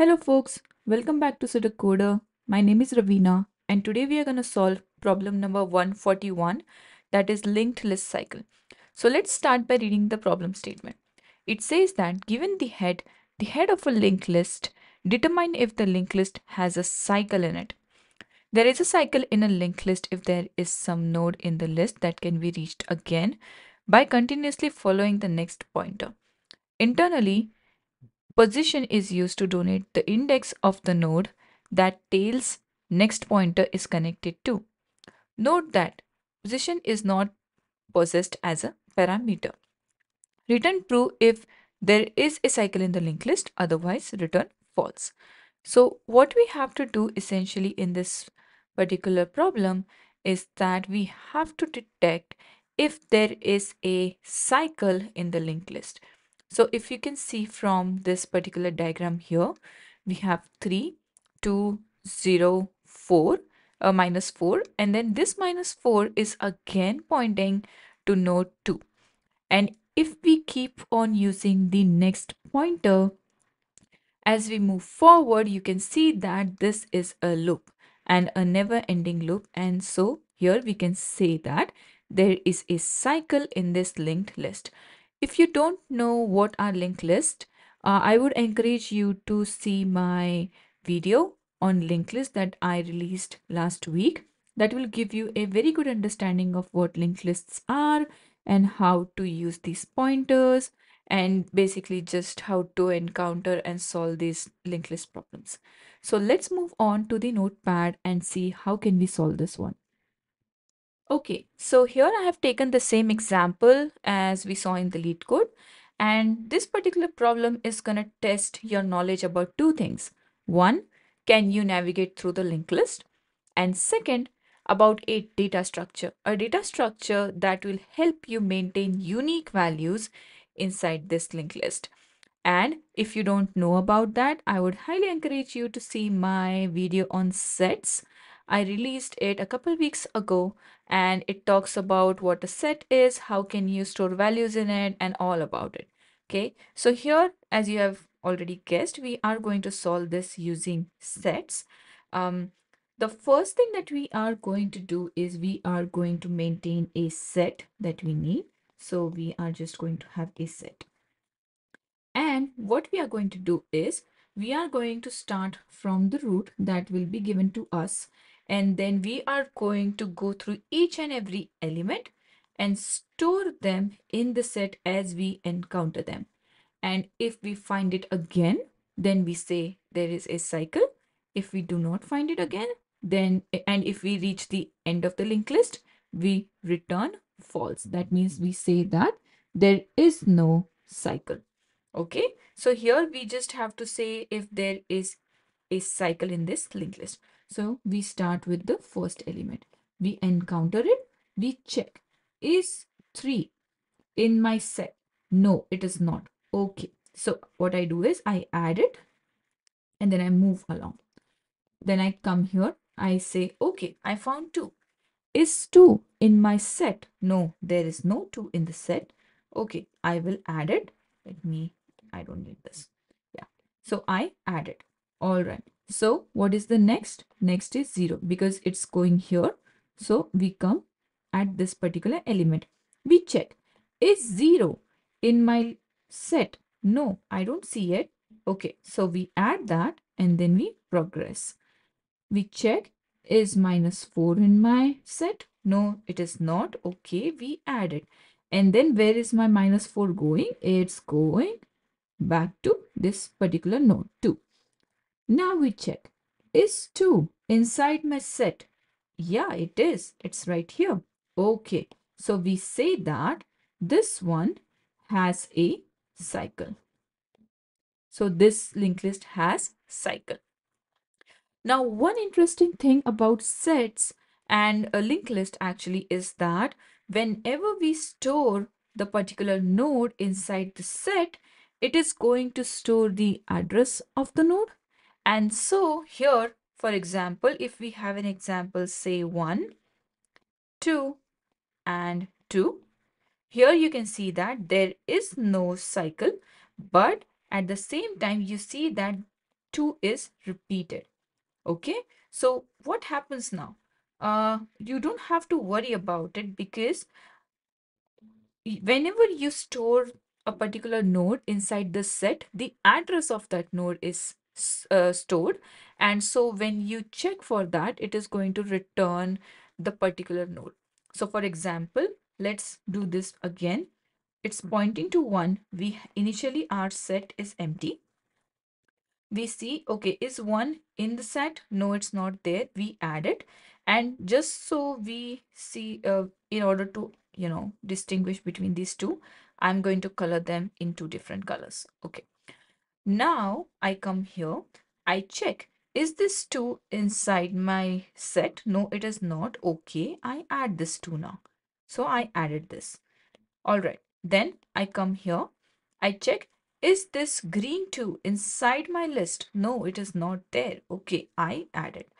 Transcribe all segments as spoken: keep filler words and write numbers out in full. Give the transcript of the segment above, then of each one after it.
Hello folks, welcome back to Pseudocoder. My name is Ravina and today we are going to solve problem number one forty-one, that is linked list cycle. So let's start by reading the problem statement. It says that given the head, the head of a linked list, determine if the linked list has a cycle in it. There is a cycle in a linked list if there is some node in the list that can be reached again by continuously following the next pointer. Internally, position is used to denote the index of the node that tail's next pointer is connected to. Note that position is not possessed as a parameter. Return true if there is a cycle in the linked list, otherwise return false. So what we have to do essentially in this particular problem is that we have to detect if there is a cycle in the linked list. So if you can see from this particular diagram here, we have three, two, zero, four, uh, minus four. And then this minus four is again pointing to node two. And if we keep on using the next pointer, as we move forward, you can see that this is a loop and a never ending loop. And so here we can say that there is a cycle in this linked list. If you don't know what are linked list, uh, I would encourage you to see my video on linked list that I released last week. That will give you a very good understanding of what linked lists are and how to use these pointers and basically just how to encounter and solve these linked list problems. So let's move on to the notepad and see how can we solve this one. Okay, so here I have taken the same example as we saw in the LeetCode code, and this particular problem is going to test your knowledge about two things. One, can you navigate through the linked list? And second, about a data structure, a data structure that will help you maintain unique values inside this linked list. And if you don't know about that, I would highly encourage you to see my video on sets. I released it a couple weeks ago and it talks about what a set is, how can you store values in it, and all about it. Okay, so here, as you have already guessed, we are going to solve this using sets. Um, the first thing that we are going to do is we are going to maintain a set that we need. So we are just going to have a set. And what we are going to do is we are going to start from the root that will be given to us. And then we are going to go through each and every element and store them in the set as we encounter them. And if we find it again, then we say there is a cycle. If we do not find it again, then, and if we reach the end of the linked list, we return false. That means we say that there is no cycle. Okay, so here we just have to say if there is a cycle in this linked list. So we start with the first element. We encounter it. We check. Is three in my set? No, it is not. Okay. So what I do is I add it and then I move along. Then I come here. I say, okay, I found two. Is two in my set? No, there is no two in the set. Okay, I will add it. Let me, I don't need this. Yeah. So I add it. All right. So what is the next? Next is zero because it's going here. So we come at this particular element. We check. Is zero in my set? No, I don't see it. Okay, so we add that and then we progress. We check. Is minus four in my set? No, it is not. Okay, we add it. And then where is my minus four going? It's going back to this particular node two. Now we check, is two inside my set? Yeah, it is. It's right here. Okay. So we say that this one has a cycle. So this linked list has cycle. Now, one interesting thing about sets and a linked list actually is that whenever we store the particular node inside the set, it is going to store the address of the node. And so here, for example, if we have an example, say one, two, and two, here you can see that there is no cycle, but at the same time, you see that two is repeated. Okay, so what happens now? Uh, you don't have to worry about it, because whenever you store a particular node inside this set, the address of that node is uh, stored, and so when you check for that, it is going to return the particular node. So for example, let's do this again. It's pointing to one. We initially, our set is empty. We see, okay, is one in the set? No, it's not there. We add it, and just so we see, uh, in order to, you know, distinguish between these two, I'm going to color them in two different colors. Okay, now I come here, I check, is this two inside my set? No, it is not. Okay, I add this two now. So I added this. All right, then I come here, I check, is this green two inside my list? No, it is not there. Okay, I add it.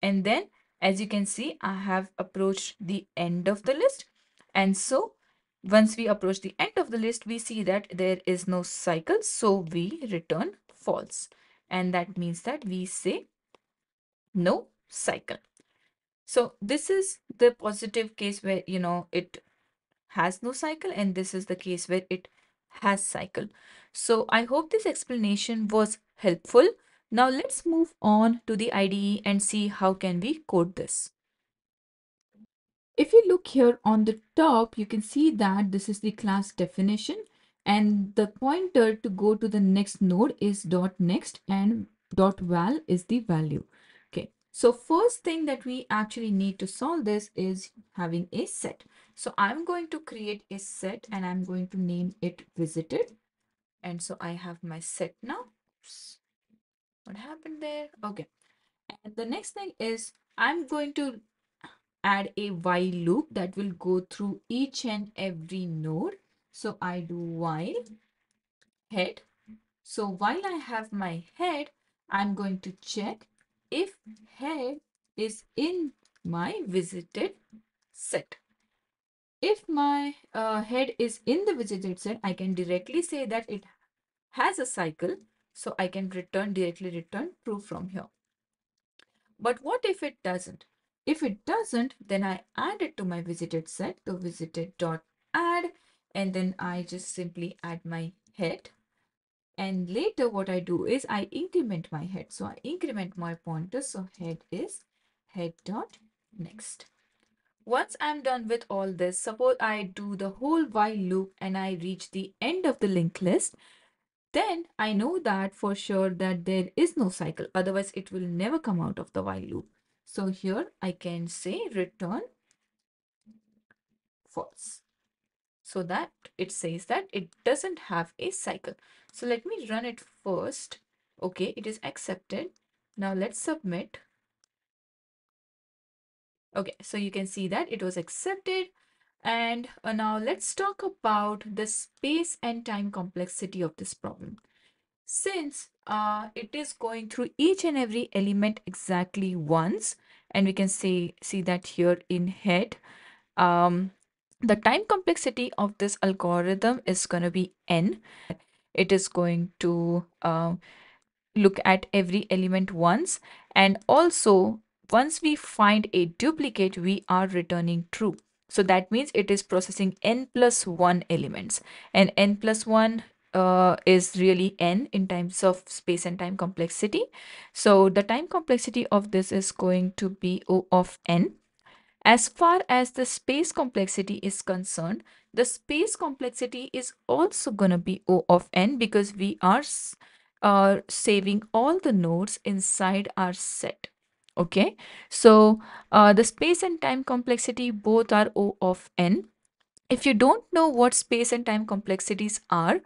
And then, as you can see, I have approached the end of the list. And so once we approach the end of the list, we see that there is no cycle. So we return false. And that means that we say no cycle. So this is the positive case where, you know, it has no cycle, and this is the case where it has cycle. So I hope this explanation was helpful. Now let's move on to the I D E and see how can we code this. If you look here on the top, you can see that this is the class definition, and the pointer to go to the next node is dot next, and dot val is the value. Okay, so first thing that we actually need to solve this is having a set. So I'm going to create a set, and I'm going to name it visited. And so I have my set now. Oops. What happened there? Okay, and the next thing is I'm going to add a while loop that will go through each and every node. So I do while head. So while I have my head, I'm going to check if head is in my visited set. If my uh, head is in the visited set, I can directly say that it has a cycle. So I can return directly return true from here. But what if it doesn't? If it doesn't, then I add it to my visited set. So visited.add, and then I just simply add my head. And later what I do is I increment my head. So I increment my pointer. So head is head.next. Once I'm done with all this, suppose I do the whole while loop and I reach the end of the linked list, then I know that for sure that there is no cycle. Otherwise, it will never come out of the while loop. So here I can say return false, so that it says that it doesn't have a cycle. So let me run it first. Okay, it is accepted. Now let's submit. Okay, so you can see that it was accepted. And uh, now let's talk about the space and time complexity of this problem. Since uh, it is going through each and every element exactly once, and we can say, see that here in head, um, the time complexity of this algorithm is going to be n. It is going to uh, look at every element once, and also once we find a duplicate, we are returning true. So that means it is processing n plus one elements, and n plus one Uh, is really n in terms of space and time complexity. So the time complexity of this is going to be O of n. As far as the space complexity is concerned, the space complexity is also going to be O of n, because we are uh, saving all the nodes inside our set. Okay, so uh, the space and time complexity both are O of n. If you don't know what space and time complexities are,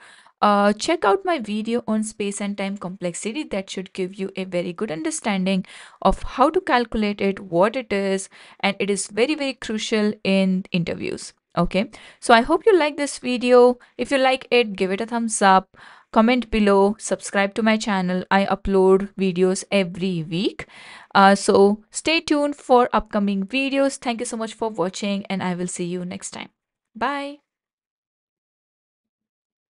Uh, check out my video on space and time complexity. That should give you a very good understanding of how to calculate it, what it is, and it is very, very crucial in interviews. Okay, so I hope you like this video. If you like it, give it a thumbs up, comment below, subscribe to my channel. I upload videos every week. Uh, so stay tuned for upcoming videos. Thank you so much for watching, and I will see you next time. Bye.